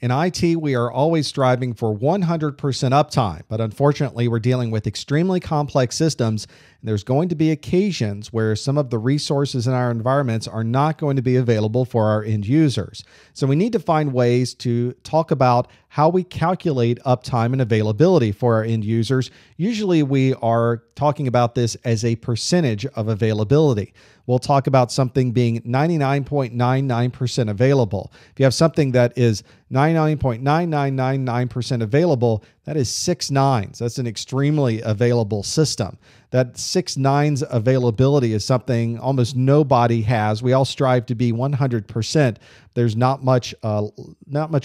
In IT, we are always striving for 100% uptime, but unfortunately, we're dealing with extremely complex systems, and there's going to be occasions where some of the resources in our environments are not going to be available for our end users. So we need to find ways to talk about how we calculate uptime and availability for our end users. Usually, we are talking about this as a percentage of availability. We'll talk about something being 99.99% available. If you have something that is 99.9999% available, that is 6 nines. That's an extremely available system. That 6 nines availability is something almost nobody has. We all strive to be 100%. There's not much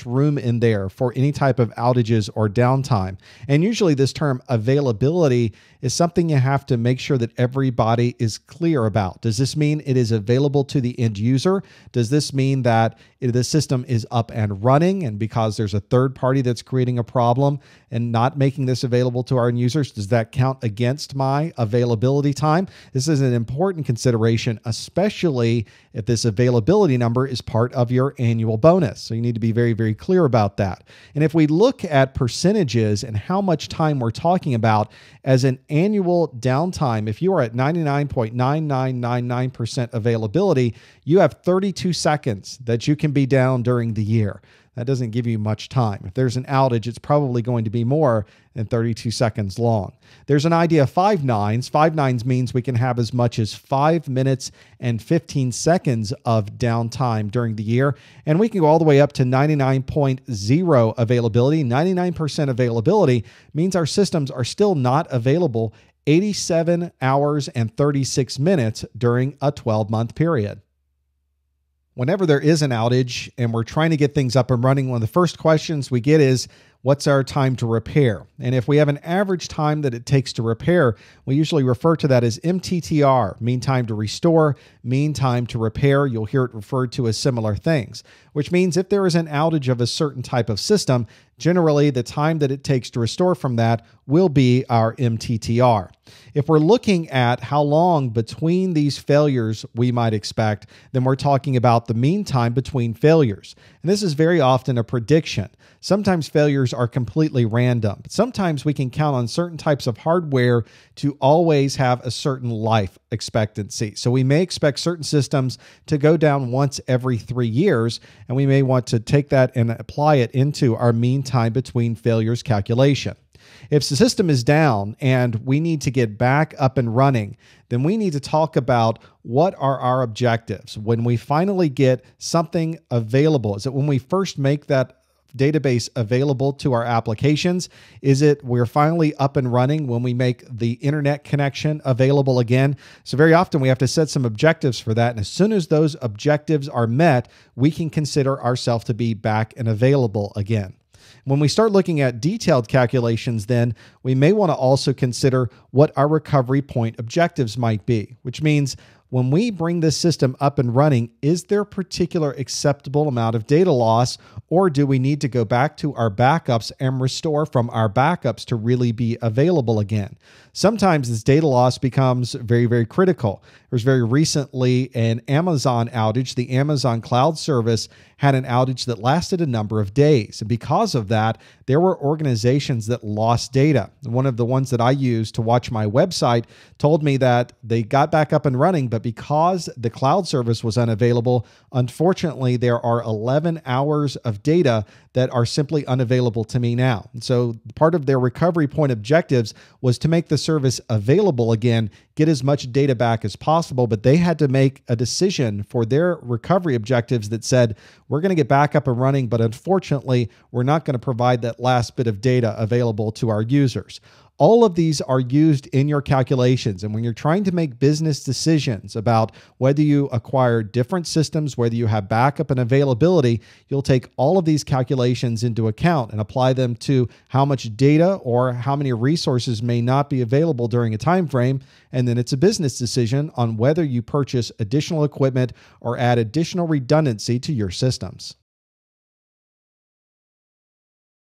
room in there for any type of outages or downtime. And usually this term availability is something you have to make sure that everybody is clear about. Does this mean it is available to the end user? Does this mean that the system is up and running, and because there's a third party that's creating a problem and not making this available to our end users, does that count against my availability time? This is an important consideration, especially if this availability number is part of your annual bonus. So you need to be very, very clear about that. And if we look at percentages and how much time we're talking about as an annual downtime, if you are at 99.9999% availability, you have 32 seconds that you can be down during the year. That doesn't give you much time. If there's an outage, it's probably going to be more than 32 seconds long. There's an idea of 5 nines. 5 nines means we can have as much as 5 minutes and 15 seconds of downtime during the year. And we can go all the way up to 99.0 availability. 99% availability means our systems are still not available 87 hours and 36 minutes during a 12-month period. Whenever there is an outage and we're trying to get things up and running, one of the first questions we get is, what's our time to repair? And if we have an average time that it takes to repair, we usually refer to that as MTTR, mean time to restore, mean time to repair. You'll hear it referred to as similar things, which means if there is an outage of a certain type of system, generally the time that it takes to restore from that will be our MTTR. If we're looking at how long between these failures we might expect, then we're talking about the mean time between failures. And this is very often a prediction. Sometimes failures are completely random, but sometimes we can count on certain types of hardware to always have a certain life expectancy. So we may expect certain systems to go down once every 3 years, and we may want to take that and apply it into our mean time between failures calculation. If the system is down and we need to get back up and running, then we need to talk about what are our objectives. When we finally get something available, is it when we first make that database available to our applications? Is it we're finally up and running when we make the internet connection available again? So very often we have to set some objectives for that. And as soon as those objectives are met, we can consider ourselves to be back and available again. When we start looking at detailed calculations, then we may want to also consider what our recovery point objectives might be, which means when we bring this system up and running, is there a particular acceptable amount of data loss, or do we need to go back to our backups and restore from our backups to really be available again? Sometimes this data loss becomes very, very critical. There was very recently an Amazon outage. The Amazon cloud service had an outage that lasted a number of days. And because of that, there were organizations that lost data. One of the ones that I use to watch my website told me that they got back up and running, but because the cloud service was unavailable, unfortunately, there are 11 hours of data that are simply unavailable to me now. And so part of their recovery point objectives was to make the service available again, get as much data back as possible, but they had to make a decision for their recovery objectives that said, we're going to get back up and running, but unfortunately, we're not going to provide that last bit of data available to our users. All of these are used in your calculations. And when you're trying to make business decisions about whether you acquire different systems, whether you have backup and availability, you'll take all of these calculations into account and apply them to how much data or how many resources may not be available during a time frame. And then it's a business decision on whether you purchase additional equipment or add additional redundancy to your systems.